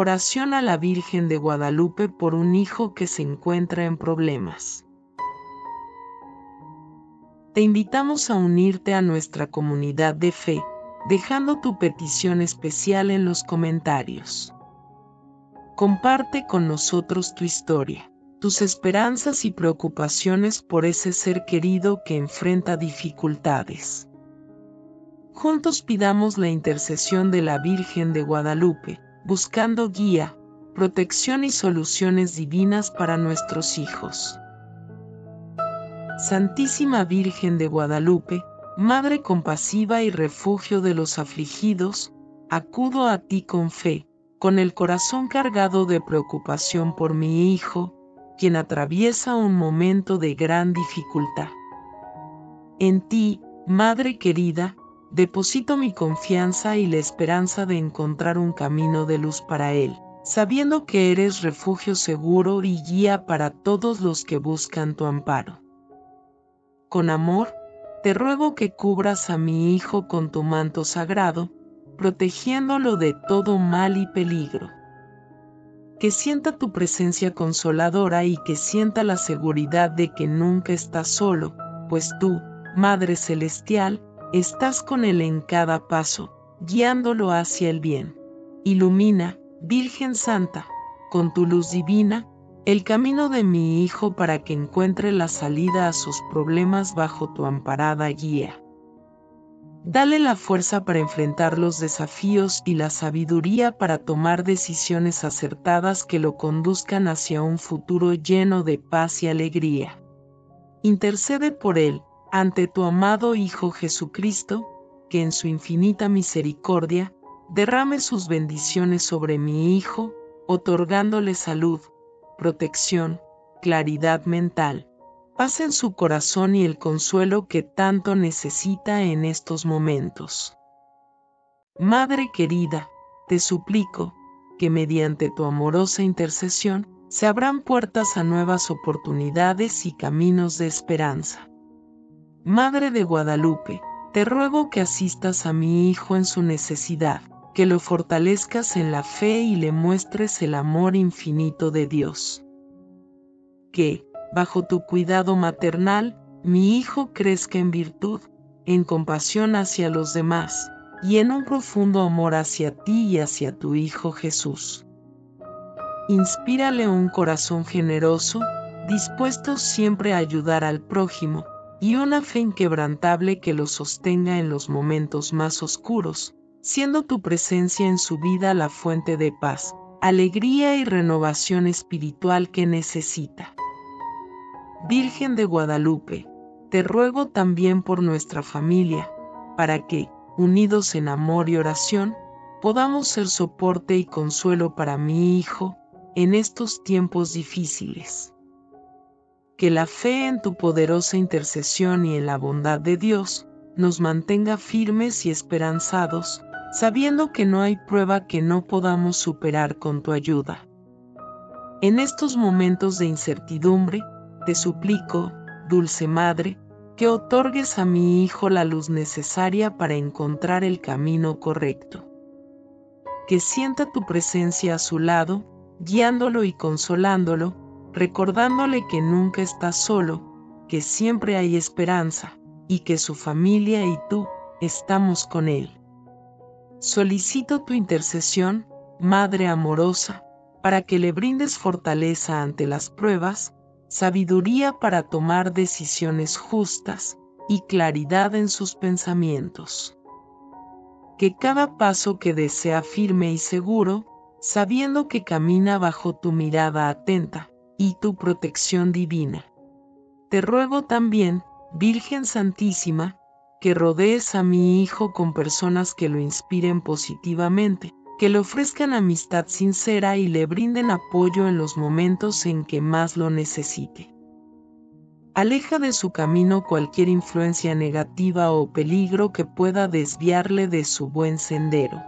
Oración a la Virgen de Guadalupe por un hijo que se encuentra en problemas. Te invitamos a unirte a nuestra comunidad de fe, dejando tu petición especial en los comentarios. Comparte con nosotros tu historia, tus esperanzas y preocupaciones por ese ser querido que enfrenta dificultades. Juntos pidamos la intercesión de la Virgen de Guadalupe, buscando guía, protección y soluciones divinas para nuestros hijos. Santísima Virgen de Guadalupe, Madre compasiva y refugio de los afligidos, acudo a ti con fe, con el corazón cargado de preocupación por mi hijo, quien atraviesa un momento de gran dificultad. En ti, Madre querida, deposito mi confianza y la esperanza de encontrar un camino de luz para él, sabiendo que eres refugio seguro y guía para todos los que buscan tu amparo. Con amor, te ruego que cubras a mi hijo con tu manto sagrado, protegiéndolo de todo mal y peligro. Que sienta tu presencia consoladora y que sienta la seguridad de que nunca estás solo, pues tú, Madre Celestial, estás con él en cada paso, guiándolo hacia el bien. Ilumina, Virgen Santa, con tu luz divina, el camino de mi hijo para que encuentre la salida a sus problemas bajo tu amparada guía. Dale la fuerza para enfrentar los desafíos y la sabiduría para tomar decisiones acertadas que lo conduzcan hacia un futuro lleno de paz y alegría. Intercede por él, ante tu amado Hijo Jesucristo, que en su infinita misericordia, derrame sus bendiciones sobre mi hijo, otorgándole salud, protección, claridad mental, paz en su corazón y el consuelo que tanto necesita en estos momentos. Madre querida, te suplico que mediante tu amorosa intercesión se abran puertas a nuevas oportunidades y caminos de esperanza. Madre de Guadalupe, te ruego que asistas a mi hijo en su necesidad, que lo fortalezcas en la fe y le muestres el amor infinito de Dios. Que, bajo tu cuidado maternal, mi hijo crezca en virtud, en compasión hacia los demás, y en un profundo amor hacia ti y hacia tu Hijo Jesús. Inspírale un corazón generoso, dispuesto siempre a ayudar al prójimo, y una fe inquebrantable que lo sostenga en los momentos más oscuros, siendo tu presencia en su vida la fuente de paz, alegría y renovación espiritual que necesita. Virgen de Guadalupe, te ruego también por nuestra familia, para que, unidos en amor y oración, podamos ser soporte y consuelo para mi hijo en estos tiempos difíciles. Que la fe en tu poderosa intercesión y en la bondad de Dios nos mantenga firmes y esperanzados, sabiendo que no hay prueba que no podamos superar con tu ayuda. En estos momentos de incertidumbre, te suplico, dulce Madre, que otorgues a mi hijo la luz necesaria para encontrar el camino correcto. Que sienta tu presencia a su lado, guiándolo y consolándolo, recordándole que nunca está solo, que siempre hay esperanza, y que su familia y tú estamos con él. Solicito tu intercesión, Madre amorosa, para que le brindes fortaleza ante las pruebas, sabiduría para tomar decisiones justas y claridad en sus pensamientos. Que cada paso que dé sea firme y seguro, sabiendo que camina bajo tu mirada atenta y tu protección divina. Te ruego también, Virgen Santísima, que rodees a mi hijo con personas que lo inspiren positivamente, que le ofrezcan amistad sincera y le brinden apoyo en los momentos en que más lo necesite. Aleja de su camino cualquier influencia negativa o peligro que pueda desviarle de su buen sendero.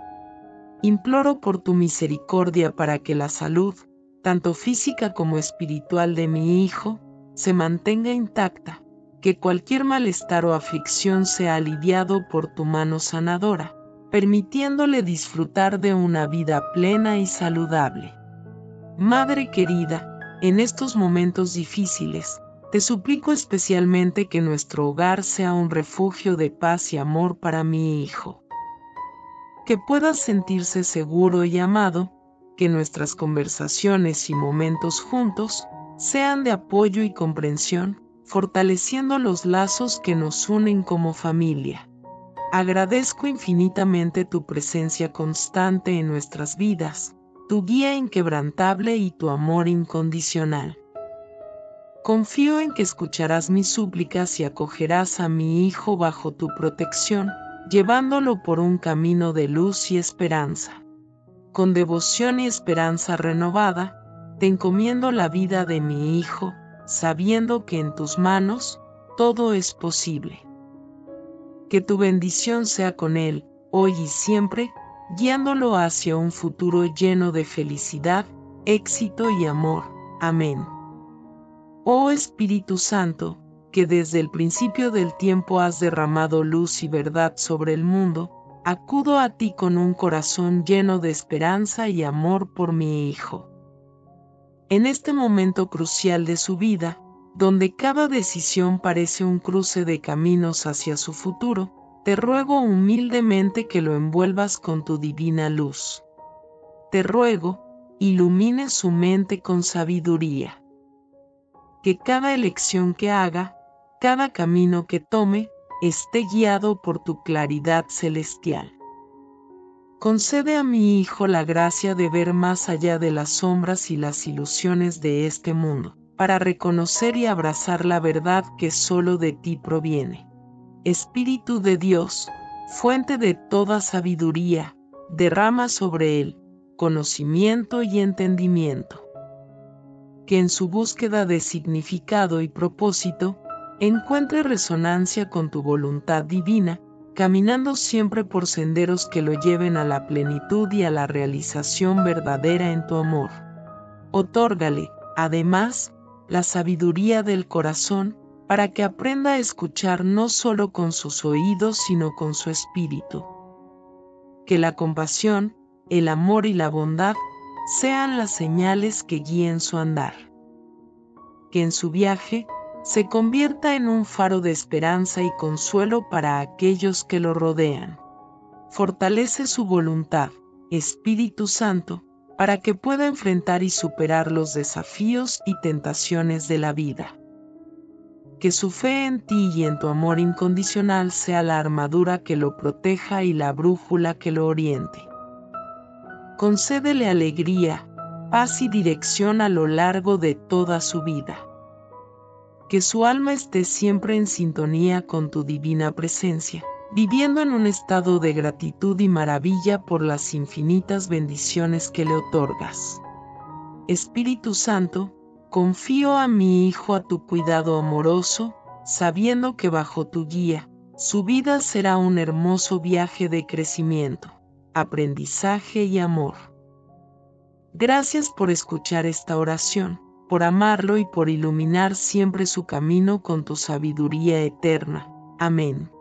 Imploro por tu misericordia para que la salud, tanto física como espiritual de mi hijo, se mantenga intacta, que cualquier malestar o aflicción sea aliviado por tu mano sanadora, permitiéndole disfrutar de una vida plena y saludable. Madre querida, en estos momentos difíciles, te suplico especialmente que nuestro hogar sea un refugio de paz y amor para mi hijo. Que pueda sentirse seguro y amado, que nuestras conversaciones y momentos juntos sean de apoyo y comprensión, fortaleciendo los lazos que nos unen como familia. Agradezco infinitamente tu presencia constante en nuestras vidas, tu guía inquebrantable y tu amor incondicional. Confío en que escucharás mis súplicas y acogerás a mi hijo bajo tu protección, llevándolo por un camino de luz y esperanza. Con devoción y esperanza renovada, te encomiendo la vida de mi hijo, sabiendo que en tus manos todo es posible. Que tu bendición sea con él, hoy y siempre, guiándolo hacia un futuro lleno de felicidad, éxito y amor. Amén. Oh Espíritu Santo, que desde el principio del tiempo has derramado luz y verdad sobre el mundo, acudo a ti con un corazón lleno de esperanza y amor por mi hijo. En este momento crucial de su vida, donde cada decisión parece un cruce de caminos hacia su futuro, te ruego humildemente que lo envuelvas con tu divina luz. Te ruego, ilumine su mente con sabiduría. Que cada elección que haga, cada camino que tome, esté guiado por tu claridad celestial. Concede a mi hijo la gracia de ver más allá de las sombras y las ilusiones de este mundo, para reconocer y abrazar la verdad que solo de ti proviene. Espíritu de Dios, fuente de toda sabiduría, derrama sobre él conocimiento y entendimiento. Que en su búsqueda de significado y propósito, encuentre resonancia con tu voluntad divina, caminando siempre por senderos que lo lleven a la plenitud y a la realización verdadera en tu amor. Otórgale, además, la sabiduría del corazón, para que aprenda a escuchar no solo con sus oídos, sino con su espíritu. Que la compasión, el amor y la bondad sean las señales que guíen su andar. Que en su viaje se convierta en un faro de esperanza y consuelo para aquellos que lo rodean. Fortalece su voluntad, Espíritu Santo, para que pueda enfrentar y superar los desafíos y tentaciones de la vida. Que su fe en ti y en tu amor incondicional sea la armadura que lo proteja y la brújula que lo oriente. Concédele alegría, paz y dirección a lo largo de toda su vida. Que su alma esté siempre en sintonía con tu divina presencia, viviendo en un estado de gratitud y maravilla por las infinitas bendiciones que le otorgas. Espíritu Santo, confío a mi hijo a tu cuidado amoroso, sabiendo que bajo tu guía, su vida será un hermoso viaje de crecimiento, aprendizaje y amor. Gracias por escuchar esta oración, por amarlo y por iluminar siempre su camino con tu sabiduría eterna. Amén.